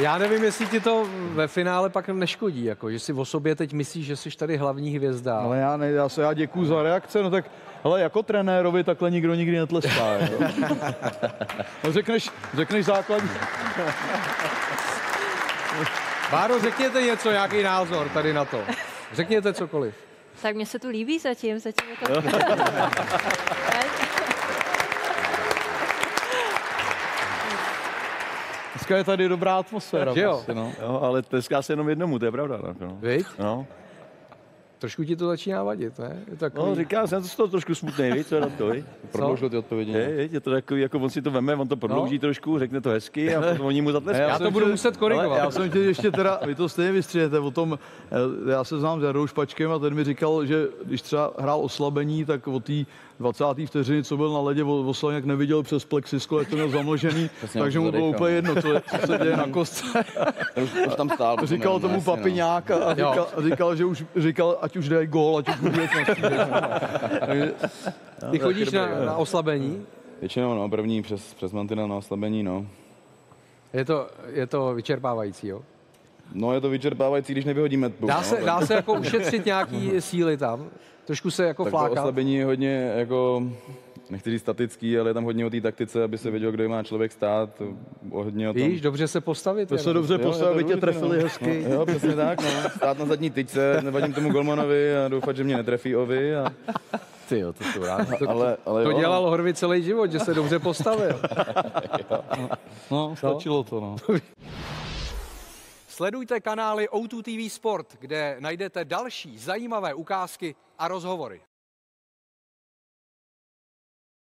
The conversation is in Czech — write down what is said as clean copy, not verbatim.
Já nevím, jestli ti to ve finále pak neškodí, jako, že si o sobě teď myslíš, že jsi tady hlavní hvězda. Ale já ne, já děkuju za reakce, no tak, hele, jako trenérovi takhle nikdo nikdy netleská. No řekneš základní. Báro, řekněte něco, nějaký názor tady na to. Řekněte cokoliv. Tak mně se tu líbí zatím je to... Dneska je tady dobrá atmosféra. Jo. Prostě, no. Jo, ale tleská se jenom jednomu, to je pravda. No. Víš? No. Trošku ti to začíná vadit, ne? Je to takový... No, říkám, jsem z toho trošku smutný, víš, co je na to, víš? Prodloužil ty odpovědi. Je to takový, jako on si to veme, on to prodlouží trošku, řekne to hezky a potom oni mu zatleská. Já to budu muset korigovat. Já jsem chtěl ještě teda, vy to stejně vystřihnete o tom, já se znám s Jardou Špačkem a ten mi říkal, že když třeba hrál oslabení, tak o té 20. vteřiny, co byl na ledě, oslabení, jak neviděl přes plexisklo, jak to měl zamlžený, takže mu bylo úplně jedno, co se děje na kostce. Už tam stál. Říkal tomu Papiňák a říkal, že už říkal, ať už dej gól, ať už bude Ty chodíš na oslabení? Většinou no, první přes mantinel na oslabení, no. Je to vyčerpávající, jo? No, je to vyčerpávající, když nevyhodíme tbu. Dá se jako ušetřit nějaký síly tam? Trošku se jako flákat? To oslabení je hodně jako, nechci říct statický, ale je tam hodně o té taktice, aby se věděl, kde má člověk stát. Hodně o tom. Víš, dobře se postavit. To se dobře postavit, aby tě trefili hezky. No, jo, přesně tak. No. Stát na zadní tyčce, nevadím tomu golmanovi a doufat, že mě netrefí ovi. A... Ty jo, to jsou rád. To dělal Horvy celý život, že se dobře postavil. No, stačilo to, no. Sledujte kanály O2 TV Sport, kde najdete další zajímavé ukázky a rozhovory.